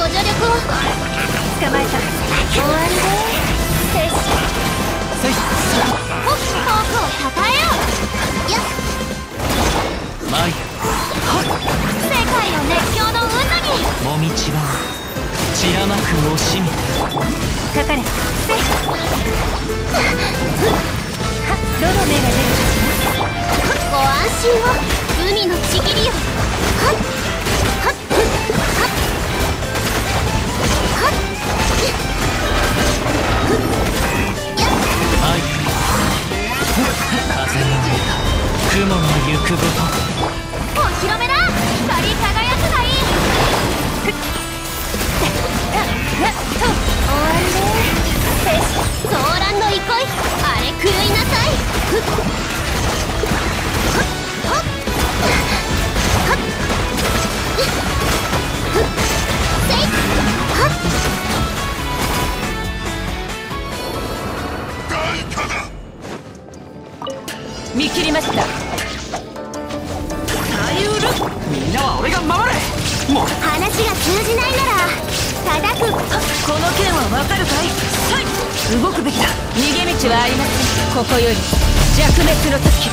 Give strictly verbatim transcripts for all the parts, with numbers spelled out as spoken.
補助力を捕まえた。終わりでーせっしほっフォークをたたえよう。よっマイ世界の熱狂の渦にもみちば散らまく惜しみかかれせロロメが出るご安心を海のちぎりよはっ雲の行くごとお披露目だ。光り輝くがいい。終わりねー騒乱の憩いあれ狂いなさい。見切りました。動くべきだ。逃げ道はありません。ここより弱滅の時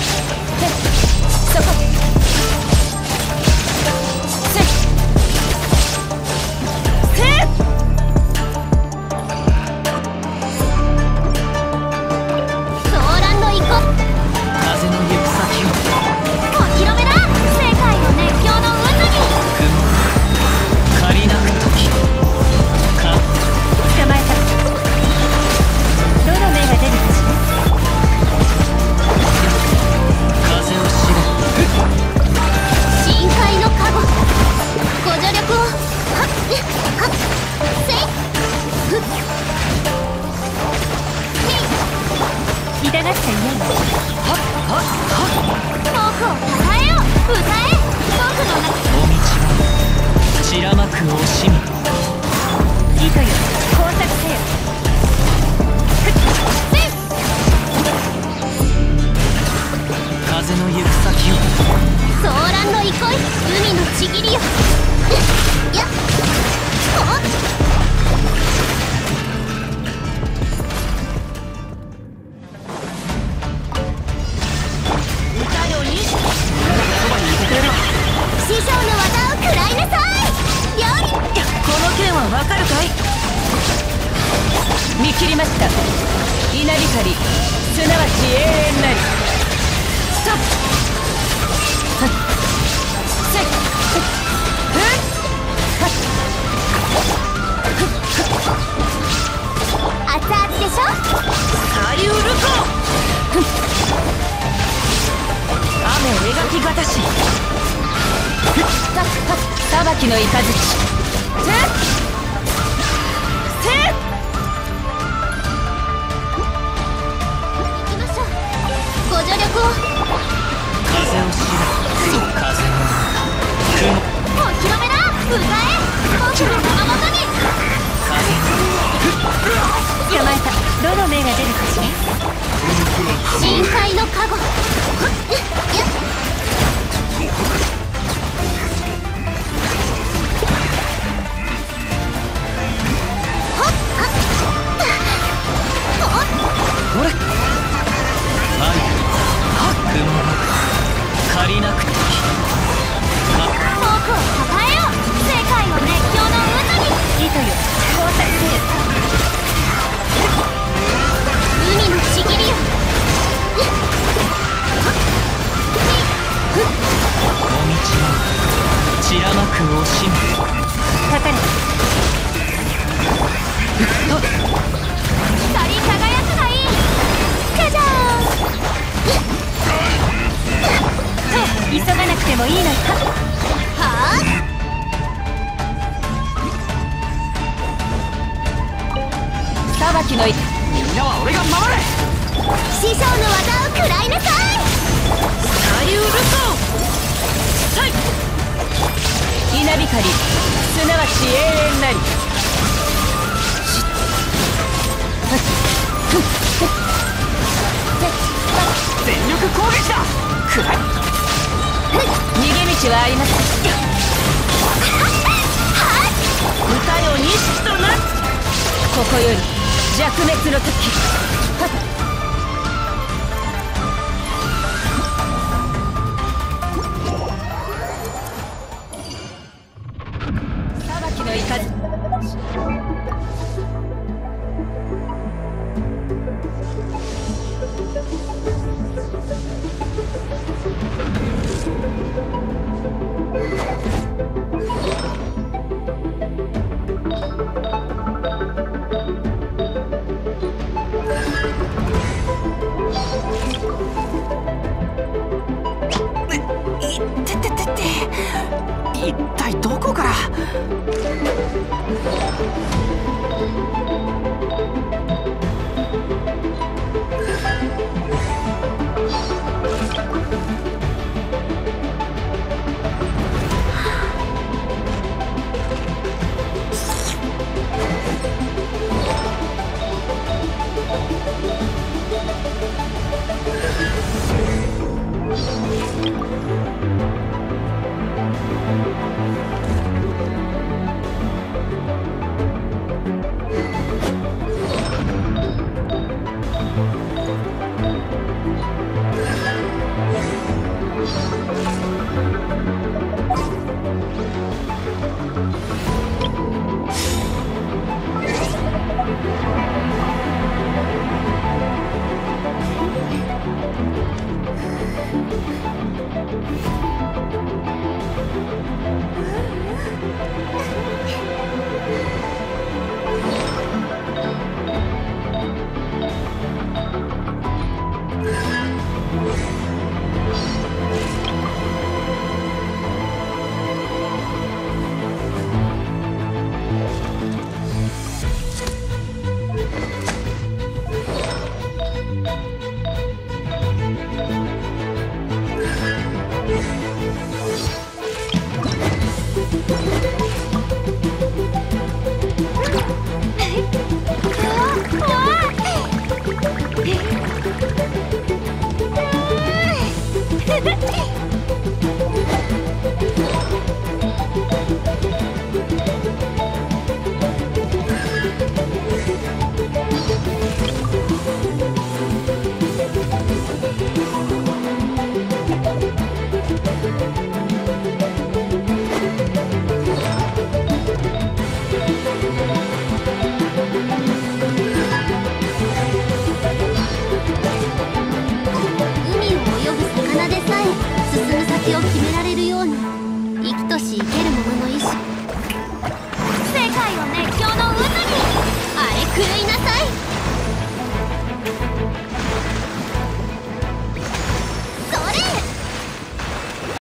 そこせっ騒乱の行こ風の行く先をお披露目だ。世界の熱狂の渦に雲が借りなく時か捕まえた。逃げ道はありません。こより弱滅の時。裁きの怒り。一体どこから。進む先を決められるように生きとし生けるもの